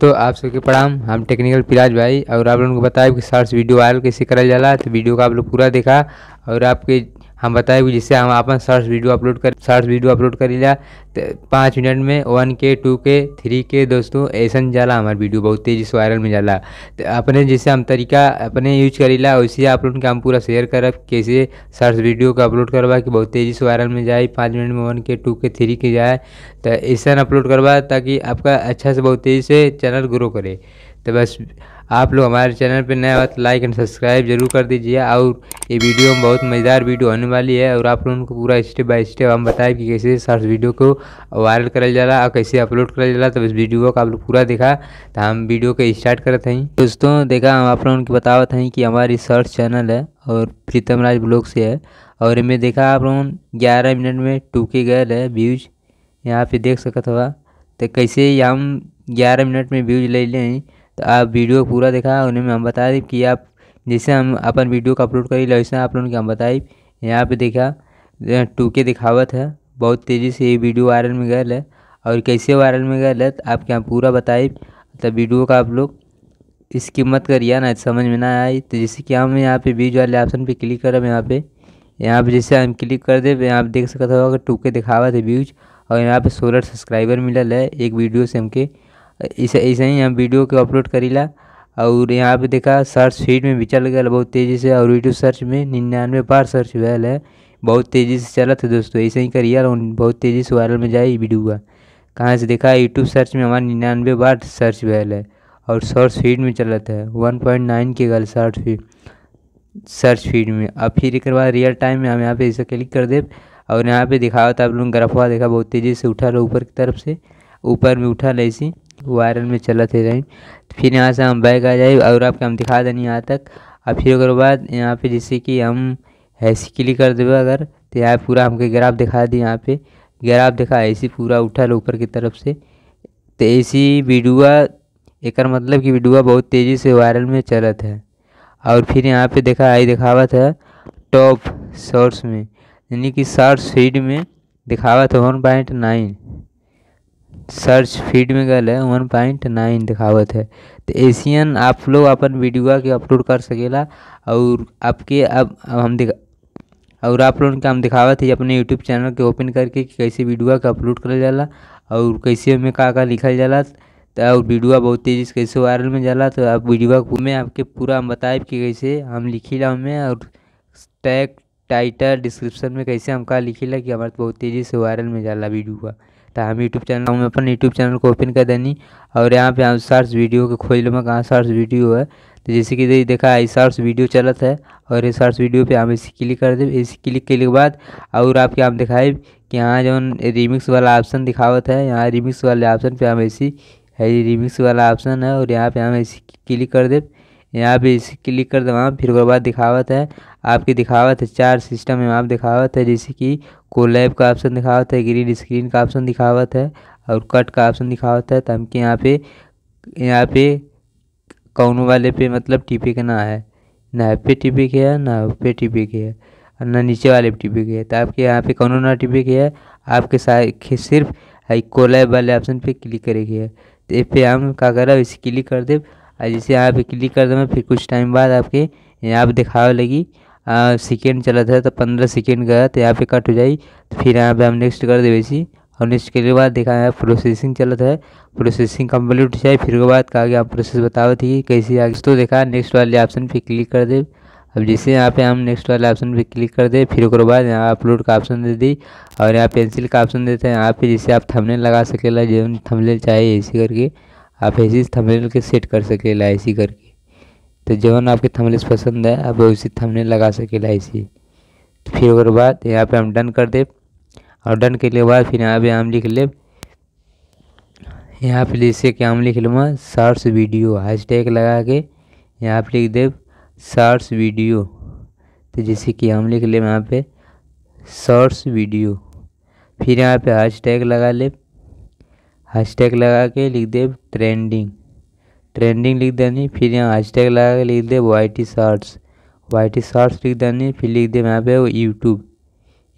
दोस्तों आप सबके प्रणाम। हम टेक्निकल पिराज भाई और आप लोगों को बताया कि शॉर्ट्स वीडियो वायरल कैसे करा जाला, तो वीडियो का आप लोग पूरा देखा और आपके हम बताए कि जिससे हम अपन शॉर्ट्स वीडियो अपलोड करीला तो 5 मिनट में 1K 2K 3K दोस्तों ऐसा जाला। हमारे वीडियो बहुत तेज़ी से वायरल में जाला तो अपने जैसे हम तरीका अपने यूज करीला वैसे आप लोग के हम पूरा शेयर करब कैसे शॉर्ट्स वीडियो का अपलोड करवा कि बहुत तेज़ी से वायरल में जाए, 5 मिनट में 1K 2K 3K जाए। तो ऐसा अपलोड करवा ताकि आपका अच्छा से बहुत तेज़ी से चैनल ग्रो करे। तो बस आप लोग हमारे चैनल पर नया बात लाइक एंड सब्सक्राइब जरूर कर दीजिए। और ये वीडियो में बहुत मज़ेदार वीडियो होने वाली है और आप लोगों को पूरा स्टेप बाय स्टेप हम बताएं कि कैसे शॉर्ट्स वीडियो को वायरल करा जाला और कैसे अपलोड करा जाला। तो बस वीडियो का आप लोग पूरा देखा तो हम वीडियो को स्टार्ट करते हैं। दोस्तों देखा हम आप लोगों को बतावत हैं कि हमारी शॉर्ट्स चैनल है और प्रीतम राज ब्लॉग से है और इनमें देखा आप लोग 11 मिनट में 2K गए है व्यूज, यहाँ पर देख सकता हुआ। तो कैसे हम 11 मिनट में व्यूज ले लें तो आप वीडियो पूरा देखा उन्हें हम बता दें कि आप जैसे हम अपन वीडियो का अपलोड करी वैसे आप लोगों के हम बताए। यहाँ पे देखा 2K दिखावत है, बहुत तेज़ी से ये वीडियो वायरल में गल है और कैसे वायरल में गल है तो आपके यहाँ पूरा बताए। तो वीडियो का आप लोग इसकी मत करिए ना समझ में ना आई तो जैसे कि हम यहाँ पे व्यूज वाले ऑप्शन पर क्लिक करब, यहाँ पे जैसे हम क्लिक कर दें यहाँ पर देख सकता होगा 2K दिखावत है व्यूज और यहाँ पर 16 सब्सक्राइबर मिलल है एक वीडियो से हमके। ऐसे ही हम वीडियो को अपलोड करीला और यहाँ पे देखा सर्च फीड में भी चल गया बहुत तेज़ी से और यूट्यूब सर्च में 99 बार सर्च वायरल है, बहुत तेज़ी से चला था दोस्तों। ऐसे ही करिए और बहुत तेज़ी से वायरल में जाए वीडियो का। कहाँ से देखा यूट्यूब सर्च में हमारा 99 बार सर्च वायरल है और सर्च फीड में चला था 1.9 के गल सर्च फीड में। अब फिर एक बार रियल टाइम में हम यहाँ पर ऐसे क्लिक कर दें और यहाँ पर दिखावा था आप लोग ग्राफवा देखा बहुत तेज़ी से उठा ऊपर की तरफ से, ऊपर में उठा ऐसी वायरल में चला थे रही। फिर यहाँ से हम बैक आ जाए और आपके हम दिखा दें यहाँ तक। और फिर उसके बाद यहाँ पे जैसे कि हम ऐसी क्लिक कर देवे अगर तो यहाँ पूरा हमके ग्राफ दिखा दी, यहाँ पे ग्राफ दिखा ऐसी पूरा उठल ऊपर की तरफ से। तो ऐसी वीडियो एक मतलब कि वीडियो बहुत तेज़ी से वायरल में चलत है। और फिर यहाँ पे देखा आई दिखावत है टॉप शॉर्ट्स में यानी कि शॉर्ट्स फीड में दिखावत है 1.9 सर्च फीड में गल है 1.9 दिखावत है। तो एशियन आप लोग अपन वीडियो के अपलोड कर सकेला और आपके अब हम दिखा और आप लोगों का हम दिखावत है अपने यूट्यूब चैनल के ओपन करके कि कैसे वीडियो का अपलोड करल जाला और कैसे में का लिखल जाला तो वीडियो बहुत तेज़ी से कैसे वायरल में जाला। तो आप वीडियो में आपके पूरा हम बताए कि कैसे हम लिखीला हमें और टैग टाइटल डिस्क्रिप्शन में कैसे हम का लिखीला कि हमारे बहुत तेज़ी से वायरल में जाला वीडियो। तो हम यूट्यूब चैनल हम अपन यूट्यूब चैनल को ओपन कर देनी और यहाँ पे हम शॉर्ट्स वीडियो को खोज लूँगा कहाँ शॉर्ट्स वीडियो है। तो जैसे कि देखा ये शॉर्ट्स वीडियो चलत है और इस शॉर्ट्स वीडियो पे हम इसी क्लिक कर दें। इसी क्लिक करने के बाद और आपके हम दिखाए कि यहाँ जो रिमिक्स वाला ऑप्शन दिखावत है, यहाँ रिमिक्स वाले ऑप्शन पर हम ऐसी है रिमिक्स वाला ऑप्शन है और यहाँ पर हम ऐसी क्लिक कर दें, यहाँ पे इसी क्लिक कर दें। फिर उसके बाद दिखावत है आपकी दिखावत है 4 सिस्टम में आप दिखावत है जैसे कि कोलैब का ऑप्शन दिखावत है, ग्रीन स्क्रीन का ऑप्शन दिखावत है और कट का ऑप्शन दिखावत है। तो हम के यहाँ पे कौनों वाले पे मतलब टीपी के ना है, ना ऐप पे टीपी के है ना पे टीपी के है और ना नीचे वाले पे टीपी के है। तो आपके यहाँ पे कौनों ना टीपी के है, आपके सिर्फ कोलैब वाले ऑप्शन पर क्लिक करेगी है। तो इस पर हम क्या करें इसे क्लिक कर दे और जैसे यहाँ पे क्लिक कर दें फिर कुछ टाइम बाद आपके यहाँ पर दिखावे लगी सेकेंड चला था तो 15 सेकेंड गया तो यहाँ पे कट हो जाए। तो फिर यहाँ पे हम नेक्स्ट कर दे वैसी और नेक्स्ट के बाद देखा है प्रोसेसिंग चला था, प्रोसेसिंग कम्प्लीट हो जाए। फिर उसके बाद कहा गया आप प्रोसेस बताओ थी कैसे आगे। तो देखा नेक्स्ट वाले ऑप्शन पर क्लिक कर दे। अब जैसे यहाँ पे हम नेक्स्ट वाले ऑप्शन पे क्लिक कर दे फिर उसके बाद यहाँ अपलोड का ऑप्शन दे दी और यहाँ पेंसिल का ऑप्शन देते हैं। यहाँ पे जैसे आप थंबनेल लगा सकेला जो थंबनेल चाहिए ऐसे करके आप ऐसे थंबनेल के सेट कर सकेला ऐसी करके। तो जौन आपके थंबनेल पसंद है आप उसी थंबनेल लगा सकेला ऐसी। तो फिर उसके बाद यहाँ पे हम डन कर दे और डन के बाद फिर यहाँ पे हम लिख ले, यहाँ पे जैसे कि हम लिख लूँगा शॉर्ट्स वीडियो हैशटैग लगा के यहाँ पे लिख दे शॉर्ट्स वीडियो। तो जैसे कि हम लिख ले यहाँ पे शॉर्ट्स वीडियो फिर यहाँ पे हैशटैग लगा ले, हैशटैग लगा के लिख दे ट्रेंडिंग लिख देनी। फिर यहाँ हैशटैग लगा के लिख दे वाई टी शॉर्ट्स लिख देनी। फिर लिख दे यहाँ पे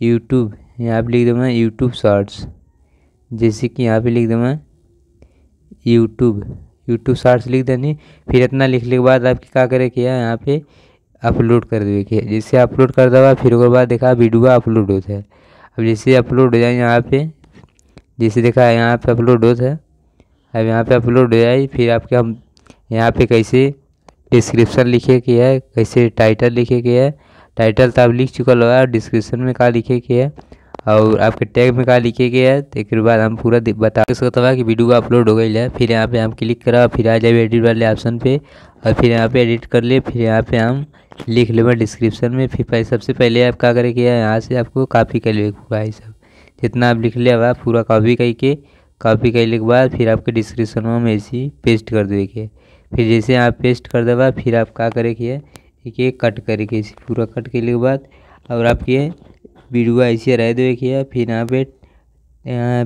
यूट्यूब यहाँ पे लिख दे मैं यूट्यूब शॉर्ट्स जैसे कि यहाँ पे लिख दे मैं यूट्यूब यूट्यूब शॉर्ट्स लिख देनी। फिर इतना लिखने के बाद आपकी क्या करे कि यहाँ पे अपलोड कर देवे। जैसे अपलोड कर देगा फिर उसके बाद देखा वीडियो अपलोड होता है। अब जैसे अपलोड हो जाए यहाँ पे, जैसे देखा यहाँ पे अपलोड होता है। अब यहाँ पे अपलोड हो जाए फिर आपके हम यहाँ पे कैसे डिस्क्रिप्शन लिखे कि है, कैसे टाइटल लिखे कि है। टाइटल तो आप लिख चुका होगा, डिस्क्रिप्शन में क्या लिखे कि है और आपके टैग में क्या लिखे गया है। तो एक बार हम पूरा बता सकता हुआ कि वीडियो अपलोड हो गई है। फिर यहाँ पे हम क्लिक करा, फिर आ जाए एडिट वाले ऑप्शन पे और फिर यहाँ पे एडिट कर ले। फिर यहाँ पे हम लिख लेवे डिस्क्रिप्शन में। फिर सबसे पहले आप क्या करें कि यहाँ से आपको कॉपी कर ले पूरा, ये सब जितना आप लिख लिया पूरा कॉपी करके, कॉपी करने के बाद फिर आपके डिस्क्रिप्शन में ऐसी पेस्ट कर देंगे। फिर जैसे आप पेस्ट कर देगा फिर आप क्या करें कि ये कट करके पूरा कट करने के बाद और आपके वीडियो ऐसे रह दे किया। फिर यहाँ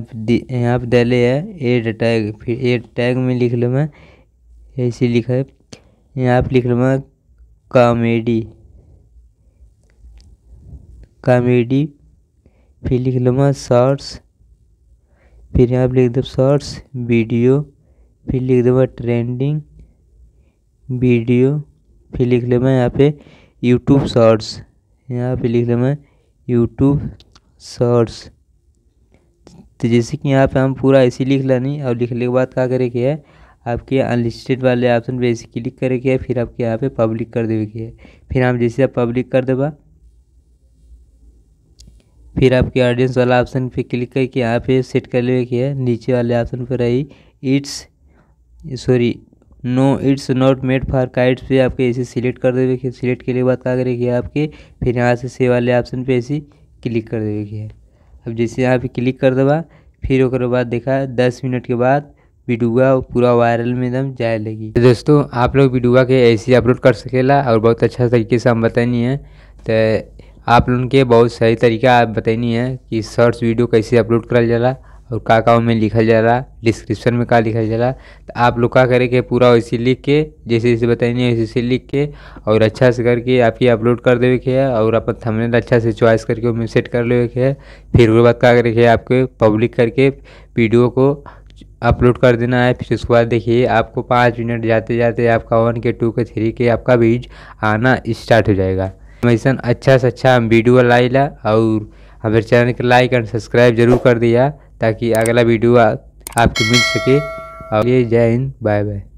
पे डाले है एड टैग। फिर एड टैग में लिख लूँ मैं, ऐसे लिखा है यहाँ पे लिख लूँ मैं कॉमेडी। फिर लिख लूँ मैं शॉर्ट्स। फिर यहाँ पे लिख दो शॉर्ट्स वीडियो। फिर लिख दो मैं ट्रेंडिंग वीडियो। फिर लिख लूँ मैं यहाँ पे यूट्यूब शॉर्ट्स। यहाँ पे लिख लूँ मैं यूट्यूब शॉर्ट्स। तो जैसे कि यहाँ पे हम पूरा ऐसे लिख लेनी और लिखने के बाद क्या करे कि है आपके अनलिस्टेड वाले ऑप्शन पे ऐसे क्लिक करे कि है। फिर आपके यहाँ पे पब्लिक कर देवे कि है। फिर आप जैसे आप पब्लिक कर देगा फिर आपके ऑडियंस वाला ऑप्शन पे क्लिक करके यहाँ पे सेट कर लेवे कि है। नीचे वाले ऑप्शन पर रही it's not made for kites पे आपके ऐसे सिलेक्ट कर देवे कि सिलेक्ट के लिए बात क्या करेगी आपके। फिर यहाँ से सेव वाले ऑप्शन पे ऐसे क्लिक कर देवे कि है। अब जैसे यहाँ पे क्लिक कर देगा फिर उसके बाद देखा 10 मिनट के बाद वीडियो पूरा वायरल में एकदम जाए लगी। तो दोस्तों आप लोग वीडियो के ऐसे अपलोड कर सकेला और बहुत अच्छा तरीके से हम बतानी है। तो आप लोग के बहुत सही तरीका आप बतानी है कि शॉर्ट्स वीडियो कैसे अपलोड करल जाला और काका में लिखा जा रहा, डिस्क्रिप्शन में क्या लिखा जा रहा। तो आप लोग क्या करें कि पूरा वैसे लिख के जैसे जैसे बताइए वैसे वैसे लिख के और अच्छा से करके आपकी अपलोड कर देवे के है और अपन थंबनेल अच्छा से चॉइस करके उसमें सेट कर लेवे के है। फिर उसके बाद क्या करें कि आपके पब्लिक करके वीडियो को अपलोड कर देना है। फिर उसके बाद देखिए आपको 5 मिनट जाते जाते आपका 1K 2K 3K आपका व्यूज आना स्टार्ट हो जाएगा। वैसा अच्छा से अच्छा हम वीडियो लाइला और हमारे चैनल को लाइक एंड सब्सक्राइब जरूर कर दिया ताकि अगला वीडियो आपको मिल सके। और ये जय हिंद, बाय बाय।